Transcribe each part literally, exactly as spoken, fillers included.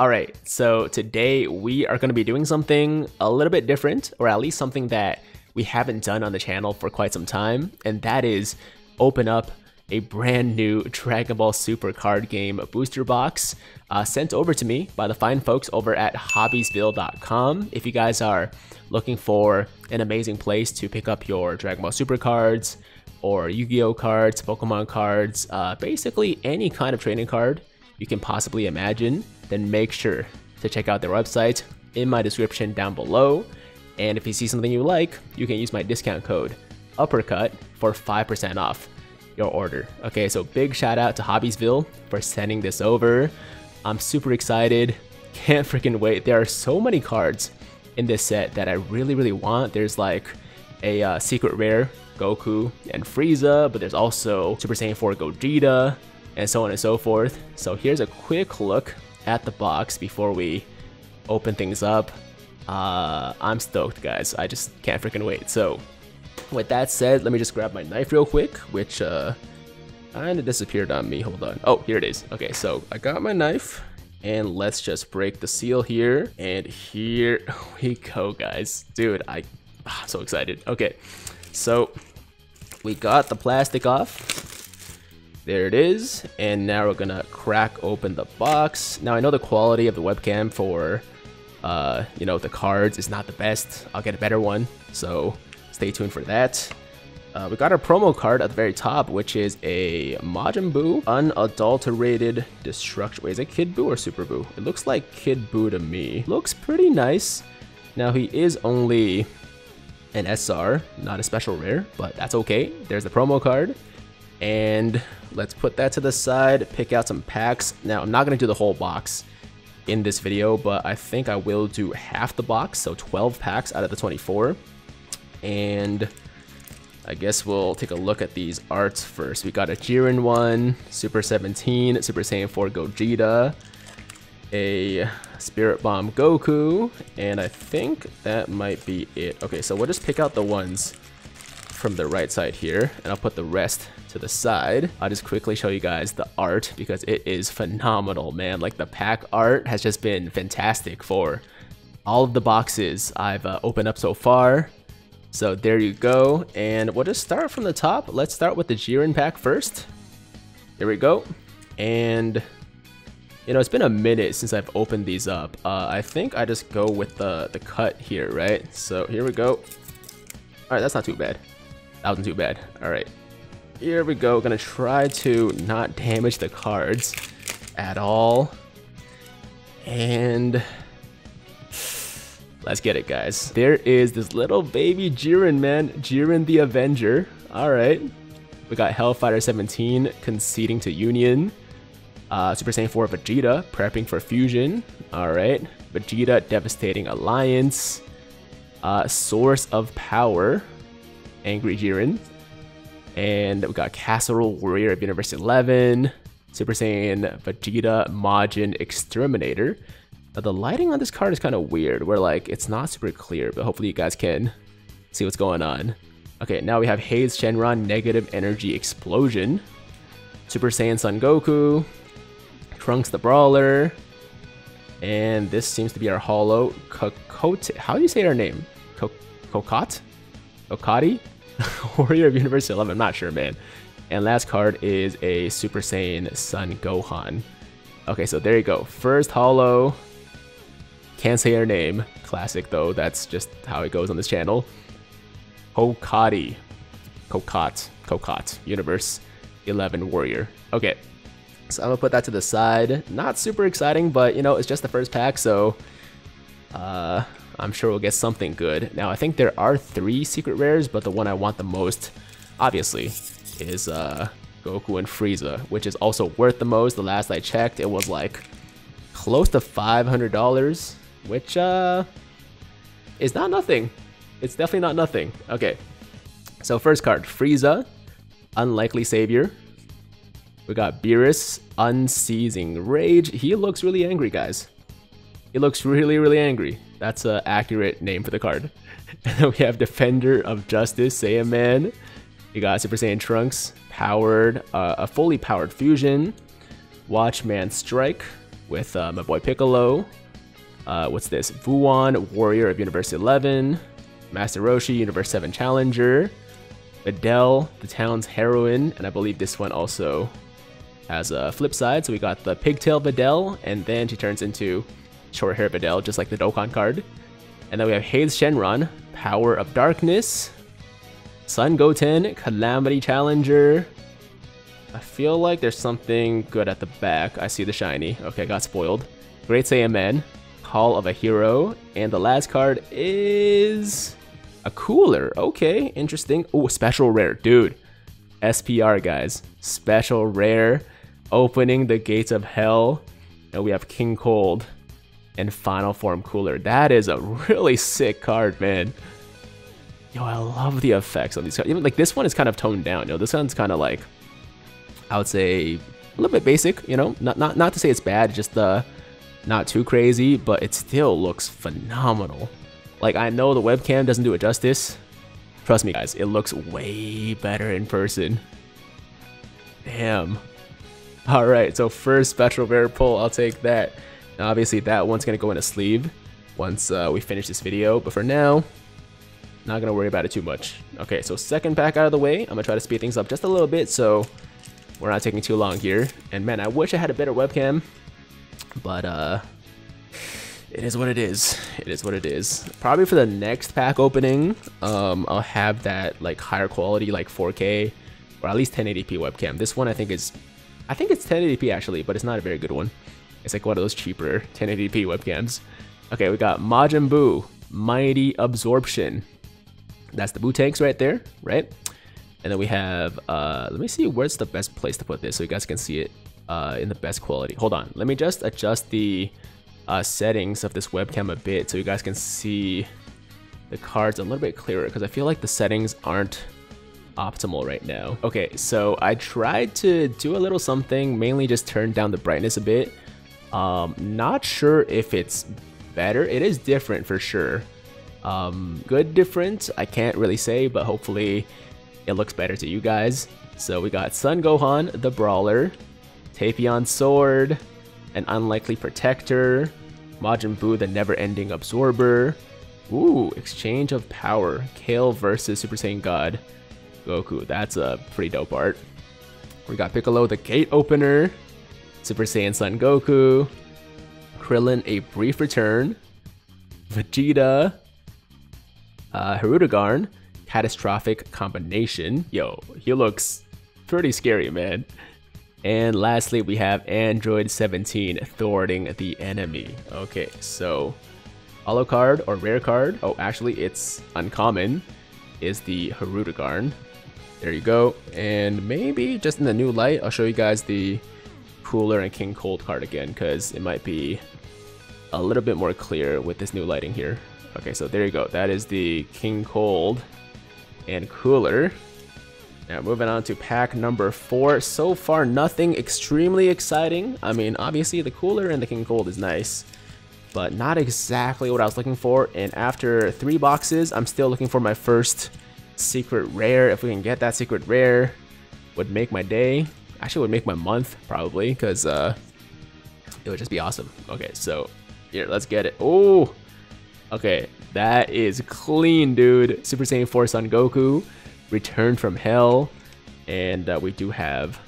All right, so today we are gonna be doing something a little bit different, or at least something that we haven't done on the channel for quite some time, and that is open up a brand new Dragon Ball Super card game booster box uh, sent over to me by the fine folks over at hobbiesville dot com. If you guys are looking for an amazing place to pick up your Dragon Ball Super cards, or Yu-Gi-Oh cards, Pokemon cards, uh, basically any kind of trading card you can possibly imagine, then make sure to check out their website in my description down below. And if you see something you like, you can use my discount code UPPERCUT for five percent off your order. Okay, so big shout out to Hobbiesville for sending this over. I'm super excited, can't freaking wait. There are so many cards in this set that I really, really want. There's like a uh, secret rare Goku and Frieza, but there's also Super Saiyan four Gogeta, and so on and so forth. So here's a quick look at the box before we open things up. Uh, I'm stoked, guys. I just can't freaking wait. So with that said, let me just grab my knife real quick, which uh, kind of disappeared on me. Hold on. Oh, here it is. Okay, so I got my knife, and let's just break the seal here. And here we go, guys. Dude, I, I'm so excited. Okay, so we got the plastic off. There it is. And now we're gonna crack open the box. Now I know the quality of the webcam for uh, you know, the cards is not the best. I'll get a better one, so stay tuned for that. Uh, we got our promo card at the very top, which is a Majin Buu unadulterated destruction. Wait, is it Kid Buu or Super Buu? It looks like Kid Buu to me. Looks pretty nice. Now he is only an S R, not a special rare, but that's okay. There's the promo card. And let's put that to the side, pick out some packs. Now, I'm not gonna do the whole box in this video, but I think I will do half the box, so twelve packs out of the twenty-four. And I guess we'll take a look at these arts first. We got a Jiren one, Super seventeen, Super Saiyan four Gogeta, a Spirit Bomb Goku, and I think that might be it. Okay, so we'll just pick out the ones from the right side here, and I'll put the rest to the side. I'll just quickly show you guys the art because it is phenomenal, man. Like, the pack art has just been fantastic for all of the boxes I've uh, opened up so far. So there you go, and we'll just start from the top. Let's start with the Jiren pack first. There we go. And you know, it's been a minute since I've opened these up. Uh, I think I just go with the, the cut here, right? So here we go. All right, that's not too bad. That wasn't too bad. All right, here we go. Gonna try to not damage the cards at all. And let's get it, guys. There is this little baby Jiren, man. Jiren the Avenger. All right. We got Hellfighter seventeen conceding to Union. Uh, Super Saiyan four Vegeta prepping for fusion. All right. Vegeta devastating alliance. Uh, Source of Power. Angry Jiren. And we got Casserole Warrior of Universe eleven. Super Saiyan Vegeta Majin Exterminator. Now, the lighting on this card is kind of weird. We're like, it's not super clear, but hopefully you guys can see what's going on. Okay, now we have Haze Shenron Negative Energy Explosion. Super Saiyan Son Goku. Trunks the Brawler. And this seems to be our holo. Kokote. How do you say her name? Kokot? Kokati? Warrior of Universe eleven. I'm not sure, man. And last card is a Super Saiyan Son Gohan. Okay, so there you go. First holo. Can't say her name. Classic, though. That's just how it goes on this channel. Kokati. Kokot. Kokot. Universe eleven Warrior. Okay. So I'm going to put that to the side. Not super exciting, but, you know, it's just the first pack, so uh, I'm sure we'll get something good. Now, I think there are three secret rares, but the one I want the most, obviously, is uh, Goku and Frieza, which is also worth the most. The last I checked, it was, like, close to five hundred dollars, which uh is not nothing. It's definitely not nothing. Okay, so first card, Frieza, Unlikely Savior. We got Beerus, Unceasing Rage. He looks really angry, guys. He looks really, really angry. That's an accurate name for the card. And then we have Defender of Justice, Saiyan Man. We got Super Saiyan Trunks, powered, uh, a fully powered fusion. Watchman Strike. with uh, my boy Piccolo. Uh, what's this? Vuon, Warrior of Universe eleven. Master Roshi, Universe seven Challenger. Adele, the town's heroine, and I believe this one also has a flip side. So we got the pigtail Videl, and then she turns into short hair Videl, just like the Dokkan card. And then we have Hades Shenron, Power of Darkness, Sun Goten, Calamity Challenger. I feel like there's something good at the back. I see the shiny. Okay, I got spoiled. Great Saiyaman, Call of a Hero, and the last card is a cooler. Okay, interesting. Oh, special rare, dude. S P R, guys. Special rare, opening the gates of hell. And we have King Cold and Final Form Cooler. That is a really sick card, man. Yo, I love the effects on these cards. Even like this one is kind of toned down. You know, this one's kind of like, I would say, a little bit basic. You know, not not not to say it's bad, just uh, not too crazy, but it still looks phenomenal. Like, I know the webcam doesn't do it justice. Trust me, guys, it looks way better in person. Damn. Alright, so first special rare pull, I'll take that. Now, obviously, that one's going to go in a sleeve once uh, we finish this video. But for now, not going to worry about it too much. Okay, so second pack out of the way. I'm going to try to speed things up just a little bit so we're not taking too long here. And man, I wish I had a better webcam. But, uh... it is what it is. It is what it is. Probably for the next pack opening, um, I'll have that like higher quality, like four K, or at least ten eighty p webcam. This one I think is, I think it's ten eighty p actually, but it's not a very good one. It's like one of those cheaper ten eighty p webcams. Okay, we got Majin Buu, Mighty Absorption. That's the Buu tanks right there, right? And then we have, uh, let me see where's the best place to put this so you guys can see it uh, in the best quality. Hold on, let me just adjust the Uh, settings of this webcam a bit so you guys can see the cards a little bit clearer, because I feel like the settings aren't optimal right now. Okay, so I tried to do a little something, mainly just turn down the brightness a bit. Um, not sure if it's better. It is different for sure. Um, good different, I can't really say, but hopefully it looks better to you guys. So we got Son Gohan, the Brawler, Tapion Sword, an Unlikely Protector, Majin Buu, the Never-Ending Absorber. Ooh, Exchange of Power, Kale versus Super Saiyan God Goku. That's a pretty dope art. We got Piccolo, the Gate Opener, Super Saiyan Son Goku, Krillin, A Brief Return, Vegeta, uh, Hirudegarn, Catastrophic Combination. Yo, he looks pretty scary, man. And lastly, we have Android seventeen, Thwarting the Enemy. Okay, so holo card or rare card. Oh, actually, it's uncommon, is the Hirudegarn. There you go. And maybe just in the new light, I'll show you guys the Cooler and King Cold card again, because it might be a little bit more clear with this new lighting here. Okay, so there you go. That is the King Cold and Cooler. Now moving on to pack number four. So far, nothing extremely exciting. I mean, obviously the Cooler and the King Cold is nice, but not exactly what I was looking for. And after three boxes, I'm still looking for my first secret rare. If we can get that secret rare, would make my day. Actually, would make my month probably, because uh, it would just be awesome. Okay, so here, let's get it. Oh, okay, that is clean, dude. Super Saiyan four Son Goku, Return from Hell, and uh, we do have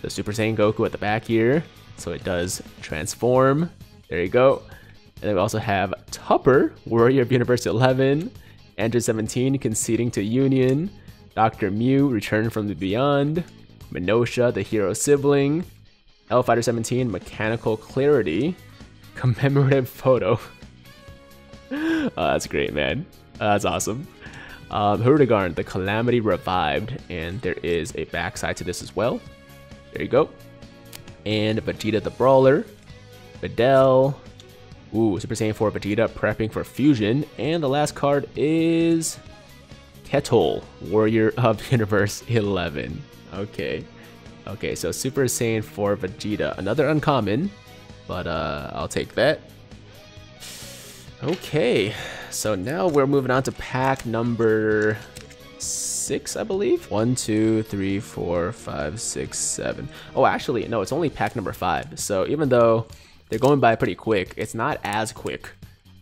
the Super Saiyan Goku at the back here, so it does transform. There you go. And then we also have Tupper, Warrior of Universe eleven, Android seventeen, Conceding to Union, Doctor Mew, Return from the Beyond, Minosha, the Hero Sibling, L-Fighter seventeen, Mechanical Clarity, Commemorative Photo. Oh, that's great, man. Uh, that's awesome. Um, Hirudegarn, the Calamity Revived, and there is a backside to this as well. There you go. And Vegeta the Brawler, Videl, ooh, Super Saiyan four Vegeta, prepping for fusion. And the last card is Ketol, Warrior of Universe eleven. Okay, okay, so Super Saiyan four Vegeta, another uncommon, but uh, I'll take that. Okay, so now we're moving on to pack number six, I believe. One, two, three, four, five, six, seven. Oh, actually, no, it's only pack number five. So even though they're going by pretty quick. It's not as quick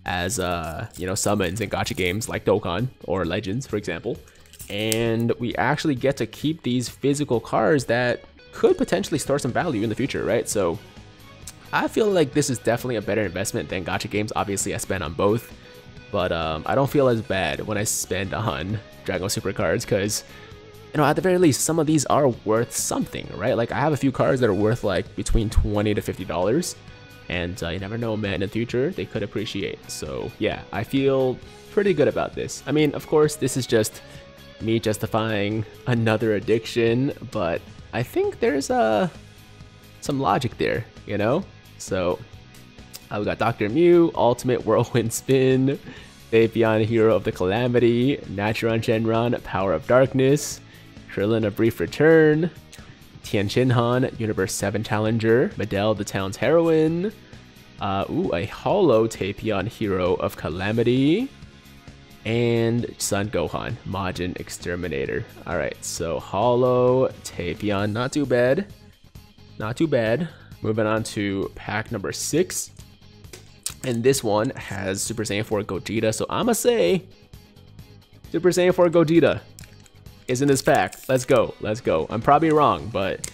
as uh, you know, summons in gacha games like Dokkan or Legends, for example. And we actually get to keep these physical cards that could potentially store some value in the future, right? So I feel like this is definitely a better investment than gacha games. Obviously, I spend on both, but um, I don't feel as bad when I spend on Dragon Ball Super cards, because, you know, at the very least, some of these are worth something, right? Like, I have a few cards that are worth like between twenty to fifty dollars, and uh, you never know, man, in the future they could appreciate. So yeah, I feel pretty good about this. I mean, of course, this is just me justifying another addiction, but I think there's uh, some logic there, you know? So uh, we got Doctor Mew, Ultimate Whirlwind Spin, Vaporeon, Hero of the Calamity, Naturon Shenron, Power of Darkness, Krillin, A Brief Return, Tien Shin Han, Universe seven Challenger, Medell, the Town's Heroine, uh, ooh, a Hollow Tapion, Hero of Calamity, and Son Gohan, Majin Exterminator. Alright, so Hollow Tapion, not too bad. Not too bad. Moving on to pack number six. And this one has Super Saiyan four Gogeta, so I'ma say Super Saiyan four Gogeta is in this pack. Let's go, let's go. I'm probably wrong, but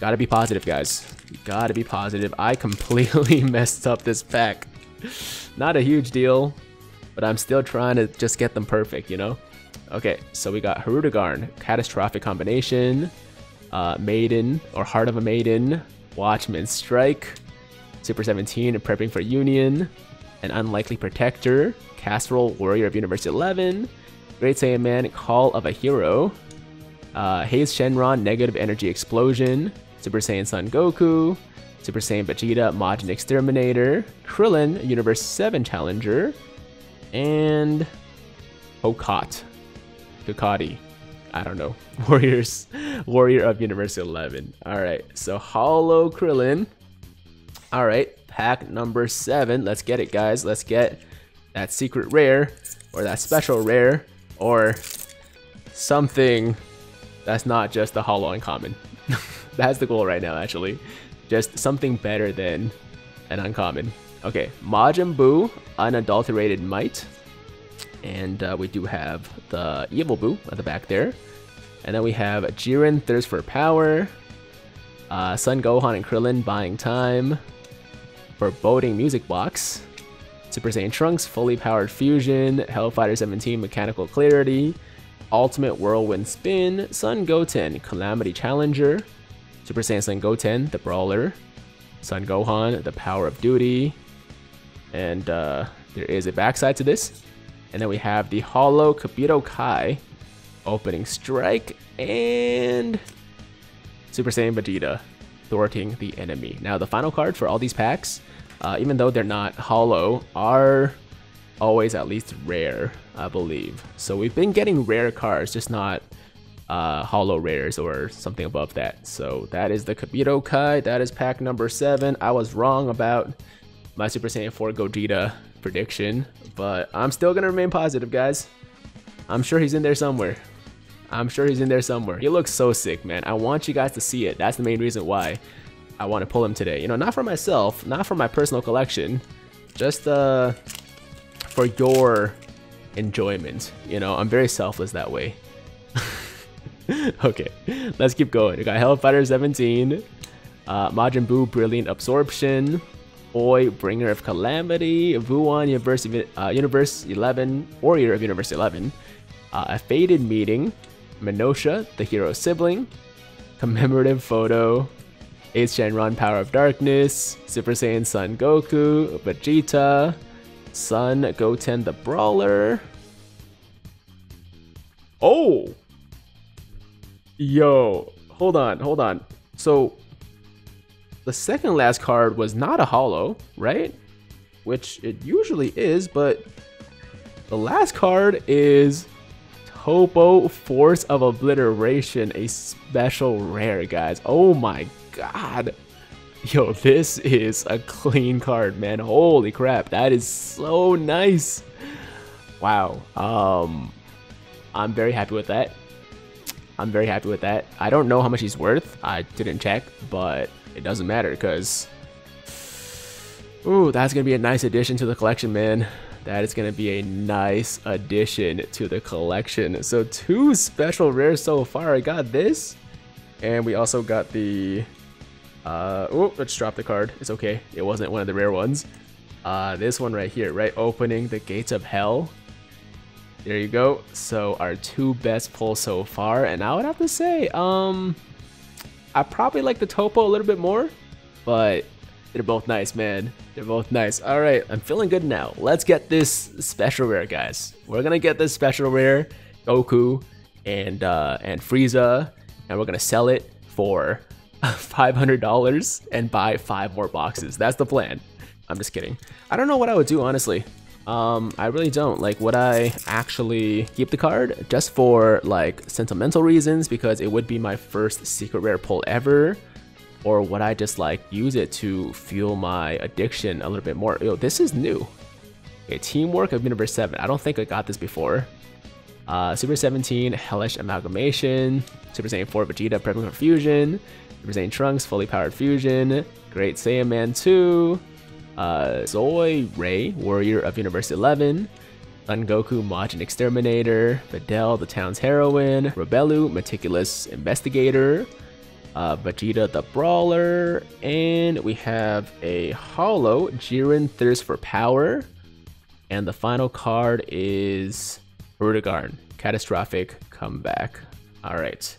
gotta be positive, guys. Gotta be positive. I completely messed up this pack. Not a huge deal, but I'm still trying to just get them perfect, you know? Okay, so we got Hirudegarn, Catastrophic Combination, uh, Maiden, or Heart of a Maiden, Watchman Strike, Super seventeen and Prepping for Union, an Unlikely Protector, Casserole Warrior of Universe eleven, Great Saiyan Man, Call of a Hero, uh, Haze Shenron, Negative Energy Explosion, Super Saiyan Son Goku, Super Saiyan Vegeta, Majin Exterminator, Krillin, Universe seven Challenger, and Hokot, Kakati, I don't know, Warriors, Warrior of Universe eleven. Alright, so Hollow Krillin. Alright, pack number seven. Let's get it, guys. Let's get that secret rare, or that special rare, or something that's not just the hollow uncommon. That's the goal right now, actually. Just something better than an uncommon. Okay, Majin Buu, Unadulterated Might. And uh, we do have the Evil Buu at the back there. And then we have Jiren, Thirst for Power. Uh, Son Gohan and Krillin, Buying Time. Foreboding Music Box, Super Saiyan Trunks, Fully Powered Fusion, Hellfighter seventeen, Mechanical Clarity, Ultimate Whirlwind Spin, Son Goten, Calamity Challenger, Super Saiyan Son Goten, The Brawler, Son Gohan, The Power of Duty, and uh, there is a backside to this. And then we have the Hollow Kabuto Kai, Opening Strike, and Super Saiyan Vegeta, Thwarting the Enemy. Now, the final card for all these packs, uh, even though they're not hollow, are always at least rare, I believe. So we've been getting rare cards, just not uh, hollow rares or something above that. So that is the Kabuto Kai. That is pack number seven. I was wrong about my Super Saiyan four Gogeta prediction, but I'm still going to remain positive, guys. I'm sure he's in there somewhere. I'm sure he's in there somewhere. He looks so sick, man. I want you guys to see it. That's the main reason why I want to pull him today. You know, not for myself, not for my personal collection, just uh, for your enjoyment. You know, I'm very selfless that way. Okay, let's keep going. We got Hellfighter seventeen, uh, Majin Buu, Brilliant Absorption, Boy, Bringer of Calamity, Vuan, Universe, uh, Universe eleven, Warrior of Universe eleven, uh, A Fated Meeting, Minosha, the Hero's Sibling, Commemorative Photo, Ace Shenron, Power of Darkness, Super Saiyan Son Goku, Vegeta, Son Goten the Brawler. Oh! Yo, hold on, hold on. So, the second last card was not a hollow, right? Which it usually is, but the last card is Topo, Force of Obliteration, a special rare, guys. Oh my god. Yo, this is a clean card, man. Holy crap, that is so nice. Wow. Um, I'm very happy with that. I'm very happy with that. I don't know how much he's worth. I didn't check, but it doesn't matter because Ooh, that's going to be a nice addition to the collection, man. That is going to be a nice addition to the collection. So two special rares so far. I got this, and we also got the... Uh, oh, let's drop the card. It's okay. It wasn't one of the rare ones. Uh, this one right here, right? Opening the Gates of Hell. There you go. So our two best pulls so far. And I would have to say, um, I probably like the Topo a little bit more, but they're both nice, man. They're both nice. All right, I'm feeling good now. Let's get this special rare, guys. We're going to get this special rare, Goku and, uh, and Frieza, and we're going to sell it for five hundred dollars and buy five more boxes. That's the plan. I'm just kidding. I don't know what I would do, honestly. Um, I really don't. Like, would I actually keep the card just for, like, sentimental reasons because it would be my first secret rare pull ever? Or would I just, like, use it to fuel my addiction a little bit more? Yo, this is new. Okay, Teamwork of Universe seven. I don't think I got this before. Uh, Super seventeen, Hellish Amalgamation. Super Saiyan four, Vegeta, Prepping for Fusion. Super Saiyan Trunks, Fully Powered Fusion, Great Saiyan Man two, uh, Zoy Ray, Warrior of Universe eleven, Son Goku, Majin Exterminator, Videl, the Town's Heroine, Rebellu, Meticulous Investigator, uh, Vegeta the Brawler, and we have a Hollow, Jiren, Thirst for Power, and the final card is Hirudegarn, Catastrophic Comeback. Alright.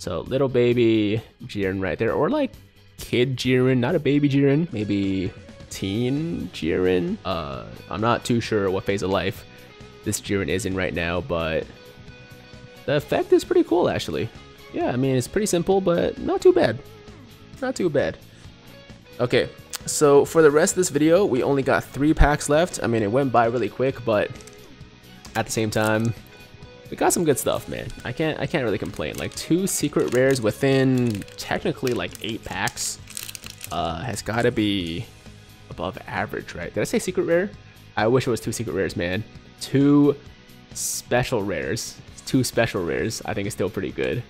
So little baby Jiren right there, or like kid Jiren, not a baby Jiren, maybe teen Jiren. Uh, I'm not too sure what phase of life this Jiren is in right now, but the effect is pretty cool actually. Yeah, I mean, it's pretty simple, but not too bad. Not too bad. Okay, so for the rest of this video, we only got three packs left. I mean, it went by really quick, but at the same time, we got some good stuff, man. I can't I can't really complain. Like, two secret rares within technically like eight packs uh, has got to be above average, right? Did I say secret rare? I wish it was two secret rares, man. Two special rares. Two special rares. I think it's still pretty good.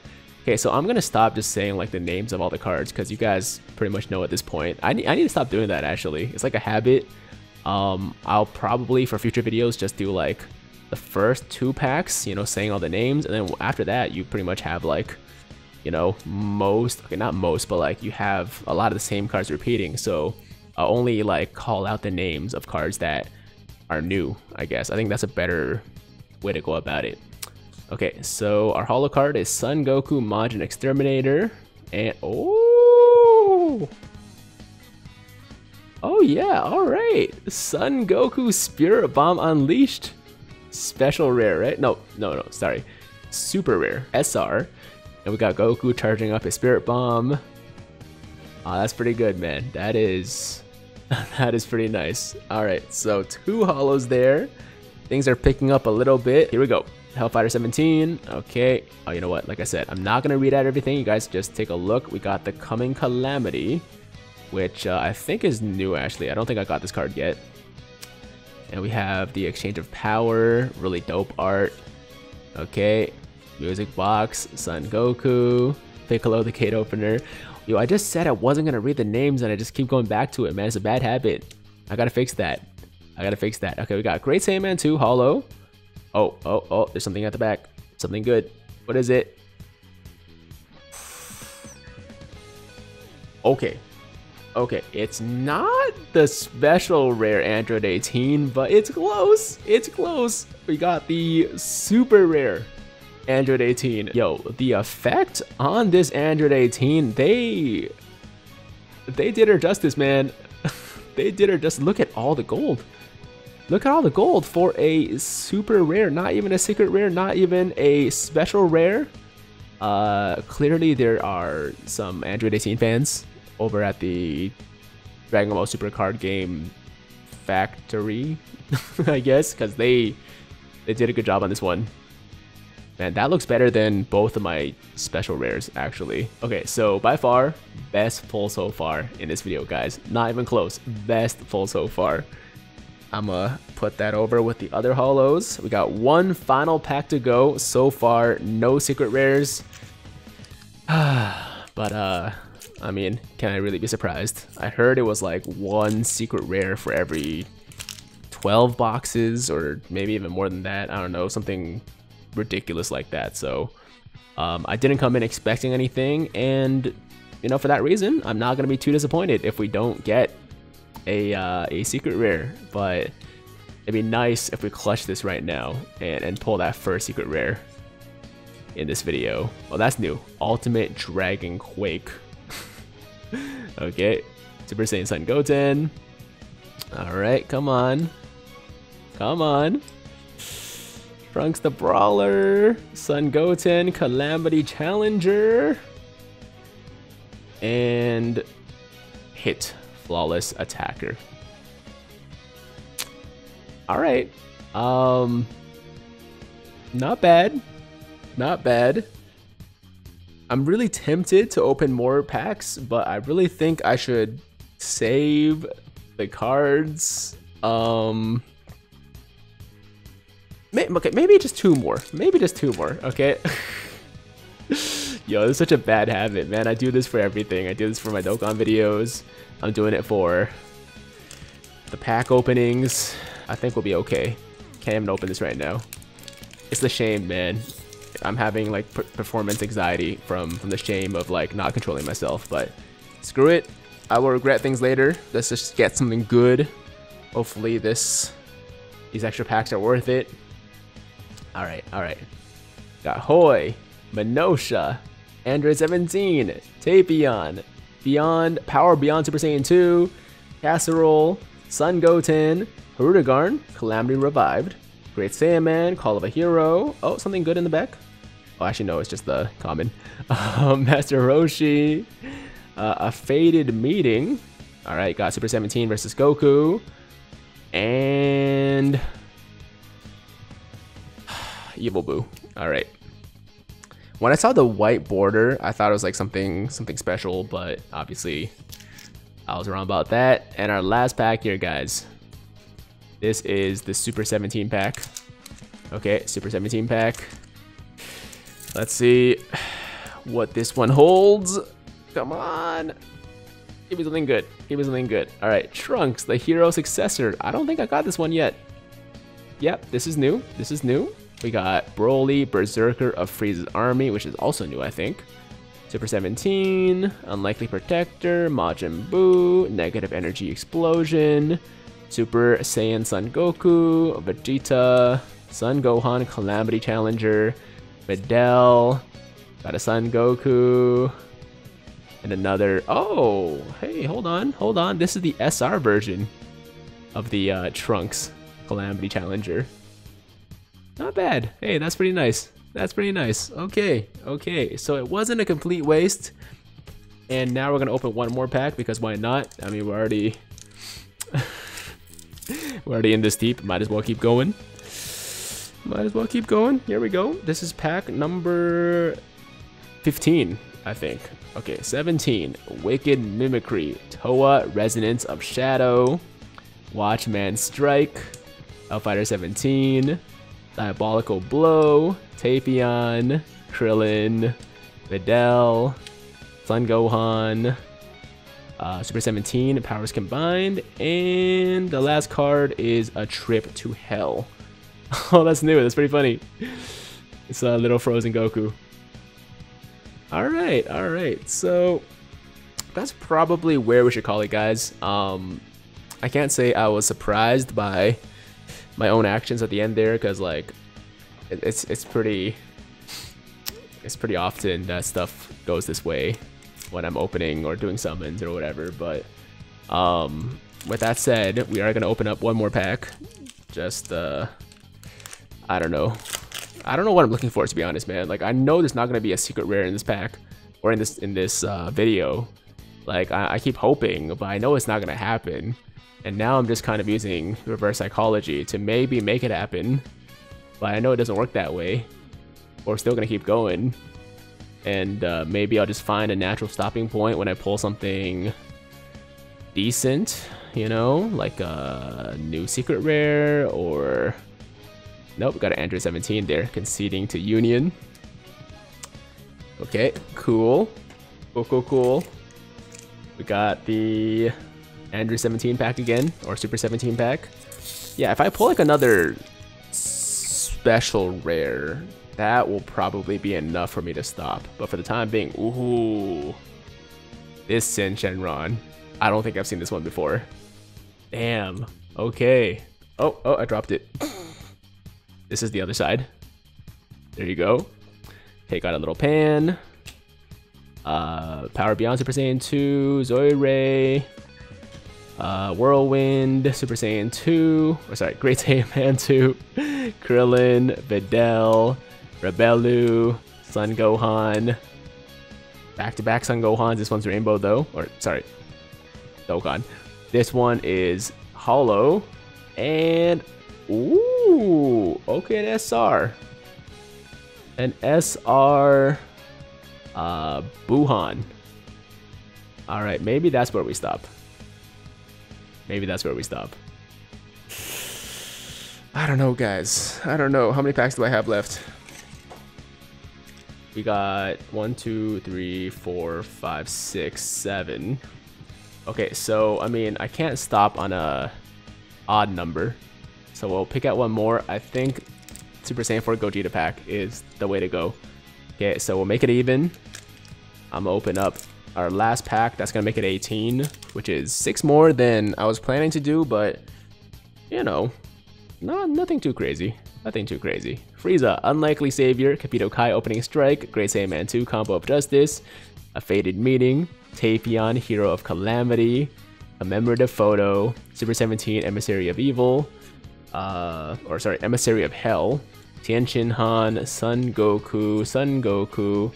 Okay, so I'm going to stop just saying like the names of all the cards because you guys pretty much know at this point. I need, I need to stop doing that, actually. It's like a habit. Um, I'll probably, for future videos, just do like the first two packs, you know, saying all the names, and then after that you pretty much have like, you know, most, okay, not most, but like you have a lot of the same cards repeating, so I'll only like call out the names of cards that are new, I guess. I think that's a better way to go about it. Okay, so our holo card is Son Goku, Majin Exterminator, and oh oh yeah, all right, Son Goku, Spirit Bomb Unleashed. Special rare, right? No, no, no, sorry. Super rare, S R. And we got Goku charging up his Spirit Bomb. Ah, that's pretty good, man. That is... that is pretty nice. Alright, so two holos there. Things are picking up a little bit. Here we go. Hellfighter seventeen. Okay. Oh, you know what? Like I said, I'm not going to read out everything. You guys just take a look. We got the Coming Calamity, which uh, I think is new, actually. I don't think I got this card yet. And we have the Exchange of Power, really dope art. Okay, Music Box, Son Goku, Piccolo the Gate Opener. Yo, I just said I wasn't gonna read the names and I just keep going back to it, man. It's a bad habit. I gotta fix that. I gotta fix that. Okay, we got Great Saiyan Man two, Hollow. Oh, oh, oh, there's something at the back. Something good. What is it? Okay. Okay, it's not the special rare Android eighteen, but it's close. It's close. We got the super rare Android eighteen. Yo, the effect on this Android eighteen, they they did her justice, man. They did her justice. Look at all the gold. Look at all the gold for a super rare. Not even a secret rare. Not even a special rare. Uh, clearly there are some Android eighteen fans over at the Dragon Ball Super Card Game Factory, I guess, because they they did a good job on this one. Man, that looks better than both of my special rares, actually. Okay, so by far, best pull so far in this video, guys. Not even close, best pull so far. I'ma put that over with the other holos. We got one final pack to go so far, no secret rares. But uh, I mean, can I really be surprised? I heard it was like one secret rare for every twelve boxes, or maybe even more than that. I don't know, something ridiculous like that. So um, I didn't come in expecting anything, and you know, for that reason, I'm not gonna be too disappointed if we don't get a uh, a secret rare. But it'd be nice if we clutch this right now and, and pull that first secret rare in this video. Well, that's new. Ultimate Dragon Quake. Okay, Super Saiyan Son Goten. All right, come on, come on. Trunks the Brawler, Son Goten, Calamity Challenger, and Hit, Flawless Attacker. All right, um, not bad, not bad. I'm really tempted to open more packs, but I really think I should save the cards. Um, may okay, maybe just two more. Maybe just two more. Okay. Yo, this is such a bad habit, man. I do this for everything. I do this for my Dokkan videos. I'm doing it for the pack openings. I think we'll be okay. Can't even open this right now. It's the shame, man. I'm having like performance anxiety from, from the shame of like not controlling myself, but screw it. I will regret things later. Let's just get something good. Hopefully this, these extra packs are worth it. All right, all right. Got Hoi, Minosha, Android seventeen, Tapion, Beyond, Power Beyond Super Saiyan two, Casserole, Son Goten, Hirudegarn, Calamity Revived, Great Saiyaman, Call of a Hero. Oh, something good in the back? Oh, actually, no, it's just the common. Um, Master Roshi. Uh, a Fated Meeting. All right, got Super seventeen versus Goku. And Evil Boo. All right. When I saw the white border, I thought it was like something, something special, but obviously I was wrong about that. And our last pack here, guys. This is the Super seventeen pack. Okay, Super seventeen pack. Let's see what this one holds. Come on. Give me something good. Give me something good. All right, Trunks, the hero successor. I don't think I got this one yet. Yep, this is new. This is new. We got Broly, Berserker of Frieza's Army, which is also new, I think. Super seventeen, Unlikely Protector, Majin Buu, Negative Energy Explosion, Super Saiyan Son Goku, Vegeta, Son Gohan, Calamity Challenger, Videl, got a Son Goku, and another, oh, hey, hold on, hold on, this is the S R version of the uh, Trunks Calamity Challenger. Not bad, hey, that's pretty nice, that's pretty nice, okay, okay, so it wasn't a complete waste, and now we're gonna open one more pack, because why not, I mean, we're already... We're already in this deep, might as well keep going. Might as well keep going. Here we go. This is pack number fifteen, I think. Okay, seventeen. Wicked Mimicry. Toa, Resonance of Shadow. Watchman Strike. Hellfighter seventeen. Diabolical Blow. Tapion. Krillin. Videl. Son Gohan. Uh, Super seventeen, powers combined, and the last card is A Trip to Hell. Oh, that's new. That's pretty funny. It's a uh, little frozen Goku. All right, all right. So that's probably where we should call it, guys. Um, I can't say I was surprised by my own actions at the end there, because like it, it's it's pretty it's pretty often that stuff goes this way when I'm opening or doing summons or whatever. But um, with that said, we are gonna open up one more pack. Just uh, I don't know, I don't know what I'm looking for, to be honest, man. Like, I know there's not gonna be a secret rare in this pack or in this in this uh, video. Like, I, I keep hoping, but I know it's not gonna happen. And now I'm just kind of using reverse psychology to maybe make it happen, but I know it doesn't work that way. We're still gonna keep going. And uh, maybe I'll just find a natural stopping point when I pull something decent, you know, like a new secret rare or... Nope, got an Android seventeen there, conceding to Union. Okay, cool. Cool, cool, cool. We got the Andrew seventeen pack again, or Super seventeen pack. Yeah, if I pull like another special rare, that will probably be enough for me to stop. But for the time being, ooh, this Sin Shenron. I don't think I've seen this one before. Damn. Okay. Oh, oh, I dropped it. This is the other side. There you go. Take out a little pan. Uh, Power Beyond Super Saiyan two, Zoiray, uh, Whirlwind, Super Saiyan two, or sorry, Great Saiyan Man two, Krillin, Videl, Rebellu, Sun Gohan, back-to-back Sun Gohans. This one's Rainbow though, or sorry, Dokkan. This one is Hollow, and ooh, okay, an S R. An S R... Uh, Buhan. Alright, maybe that's where we stop. Maybe that's where we stop. I don't know, guys. I don't know. How many packs do I have left? We got one, two, three, four, five, six, seven. Okay, so, I mean, I can't stop on a odd number. So we'll pick out one more. I think Super Saiyan four Gogeta pack is the way to go. Okay, so we'll make it even. I'm gonna open up our last pack. That's gonna make it eighteen, which is six more than I was planning to do, but you know, not nothing too crazy. Nothing too crazy. Frieza, Unlikely Savior, Capito Kai Opening Strike, Great Saiyan Man two Combo of Justice, A Fated Meeting, Tapion Hero of Calamity, Commemorative Photo, Super seventeen Emissary of Evil, uh, or sorry, Emissary of Hell. Tien Shin Han, Son Goku, Son Goku.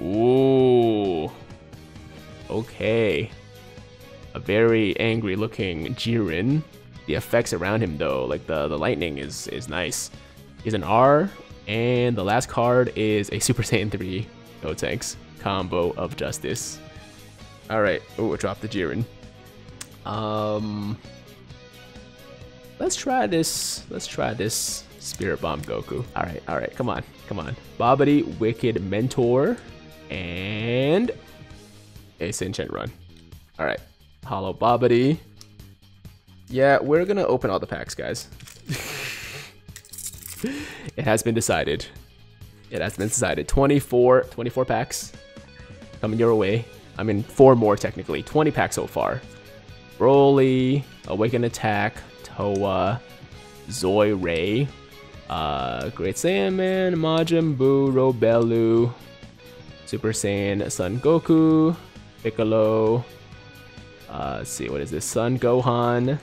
Ooh. Okay. A very angry looking Jiren. The effects around him though, like the, the lightning is, is nice. He's an R, and the last card is a Super Saiyan three Gotenks Combo of Justice. Alright, ooh, I dropped the Jiren. Um, let's try this, let's try this. Spirit Bomb Goku. Alright, alright, come on, come on. Babidi, Wicked Mentor, and a Sin Shenron. Alright, Hollow Babidi. Yeah, we're gonna open all the packs, guys. It has been decided. It has been decided. twenty-four, twenty-four packs coming your way. I mean, four more technically. twenty packs so far. Broly, Awaken Attack, Toa, Zoiray, Uh, Great Saiyan Man, Majin Buu, Robelu, Super Saiyan, Son Goku, Piccolo, uh, let's see, what is this, Son Gohan,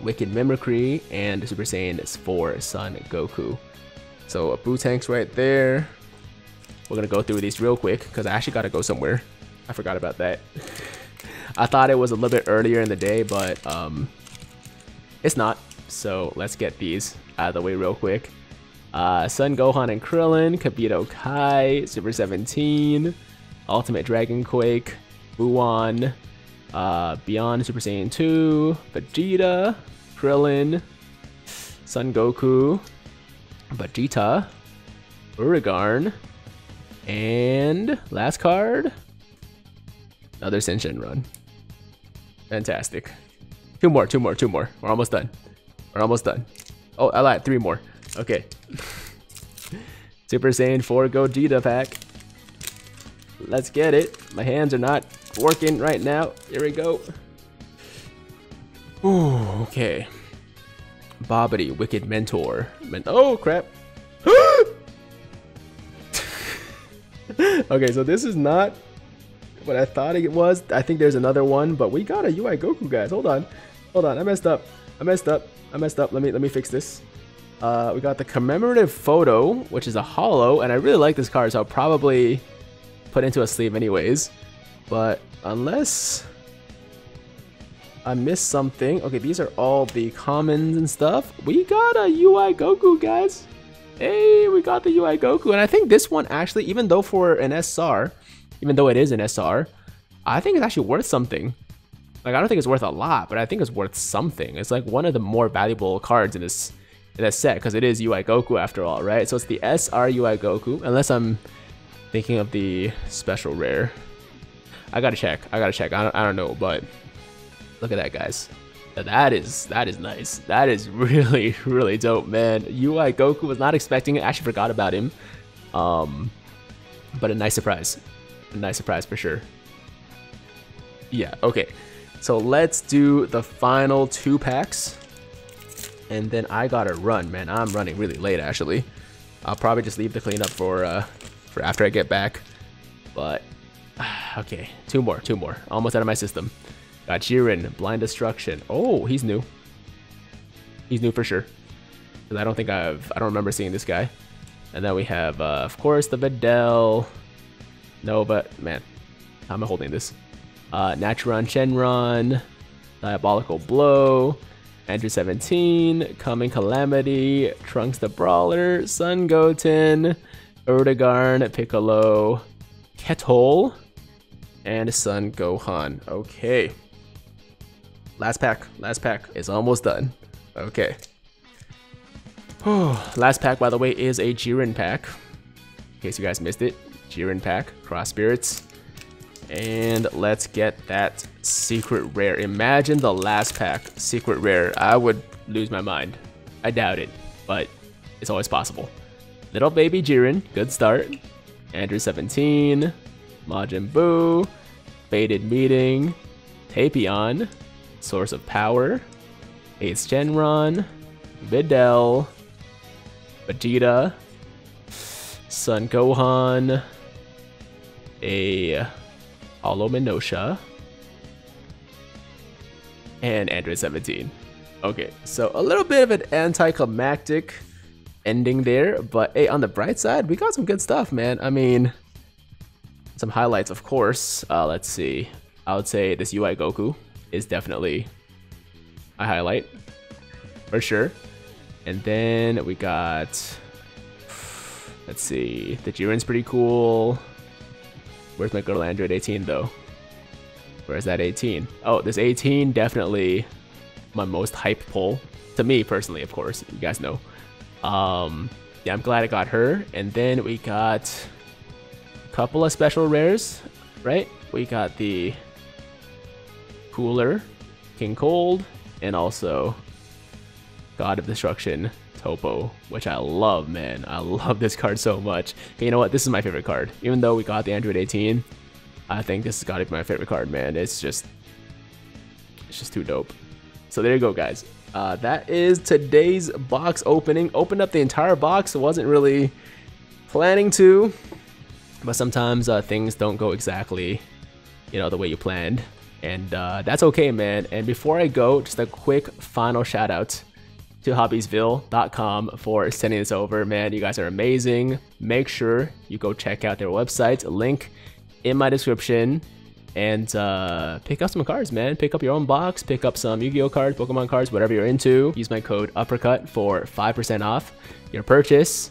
Wicked Mimicry, and Super Saiyan four, Son Goku. So, a Buu-Tanks right there. We're gonna go through these real quick, because I actually gotta go somewhere. I forgot about that. I thought it was a little bit earlier in the day, but, um, it's not. So, let's get these out of the way real quick. Uh, Son Gohan and Krillin, Kabito Kai, Super seventeen, Ultimate Dragon Quake, Buon, uh, Beyond Super Saiyan two, Vegeta, Krillin, Son Goku, Vegeta, Urigarn, and last card, another Sin Shenron. Fantastic. Two more, two more, two more. We're almost done. We're almost done. Oh, I lied. Three more. Okay. Super Saiyan four Gogeta pack. Let's get it. My hands are not working right now. Here we go. Ooh, okay. Babidi, Wicked Mentor. Men oh, crap. Okay, so this is not what I thought it was. I think there's another one, but we got a U I Goku, guys. Hold on. Hold on. I messed up. I messed up. I messed up. Let me let me fix this. Uh, we got the Commemorative Photo, which is a hollow, and I really like this card, so I'll probably put into a sleeve anyways. But unless I missed something, okay, these are all the commons and stuff. We got a U I Goku, guys. Hey, we got the U I Goku, and I think this one actually, even though for an S R, even though it is an S R, I think it's actually worth something. Like, I don't think it's worth a lot, but I think it's worth something. It's like one of the more valuable cards in this in this set, because it is U I Goku after all, right? So it's the S R U I Goku, unless I'm thinking of the special rare. I gotta check. I gotta check. I don't, I don't know, but look at that, guys. That is that is nice. That is really, really dope, man. U I Goku, was not expecting it. I actually forgot about him. Um, but a nice surprise. A nice surprise for sure. Yeah, okay. So let's do the final two packs. And then I gotta run, man. I'm running really late, actually. I'll probably just leave the cleanup for, uh, for after I get back. But, okay. Two more, two more. Almost out of my system. Got Jiren, Blind Destruction. Oh, he's new. He's new for sure. Because I don't think I've... I don't remember seeing this guy. And then we have, uh, of course, the Videl. Nova. Man, how am I holding this? Uh, Naturon Shenron. Diabolical Blow. Andrew seventeen. Coming Calamity. Trunks the Brawler. Son Goten. Erdogan. Piccolo. Ketol. And Son Gohan. Okay. Last pack, last pack is almost done. Okay. Oh, last pack, by the way, is a Jiren pack. In case you guys missed it, Jiren pack, Cross Spirits. And let's get that secret rare. Imagine the last pack, secret rare. I would lose my mind. I doubt it, but it's always possible. Little baby Jiren, good start. Andrew seventeen, Majin Buu, Fated Meeting, Tapion, Source of Power, Ace Shenron, Videl, Vegeta, Son Gohan, a Hollow Minosha, and Android seventeen. Okay, so a little bit of an anticlimactic ending there, but hey, on the bright side, we got some good stuff, man. I mean, some highlights, of course. Uh, let's see. I would say this U I Goku is definitely a highlight for sure. And then we got, let's see, the Jiren's pretty cool. Where's my girl Android eighteen though? Where's that eighteen? Oh, this eighteen definitely my most hype pull to me personally, of course. You guys know. Um, yeah, I'm glad I got her. And then we got a couple of special rares, right? We got the Cooler, King Cold, and also God of Destruction, Topo, which I love, man. I love this card so much. But you know what? This is my favorite card. Even though we got the Android eighteen, I think this has got to be my favorite card, man. It's just, it's just too dope. So there you go, guys. Uh, that is today's box opening. Opened up the entire box. Wasn't really planning to, but sometimes uh, things don't go exactly, you know, the way you planned. And uh, that's okay, man. And before I go, just a quick final shout out to hobbiesville dot com for sending this over, man. You guys are amazing. Make sure you go check out their website. Link in my description. And uh, pick up some cards, man. Pick up your own box. Pick up some Yu-Gi-Oh cards, Pokemon cards, whatever you're into. Use my code Uppercut for five percent off your purchase.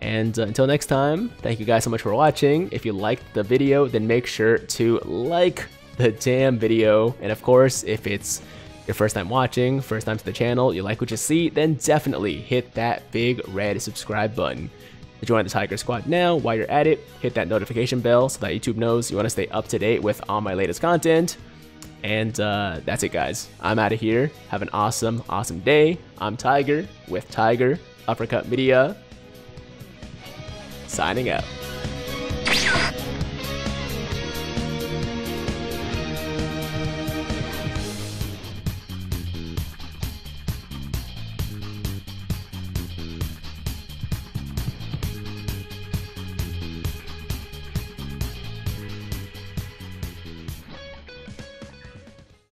And uh, until next time, thank you guys so much for watching. If you liked the video, then make sure to like the damn video. And of course, if it's your first time watching, first time to the channel, you like what you see, then definitely hit that big red subscribe button. To join the Tiger Squad now. While you're at it, hit that notification bell so that YouTube knows you want to stay up to date with all my latest content. And uh, that's it, guys. I'm out of here. Have an awesome, awesome day. I'm Tiger with Tiger Uppercut Media. Signing out.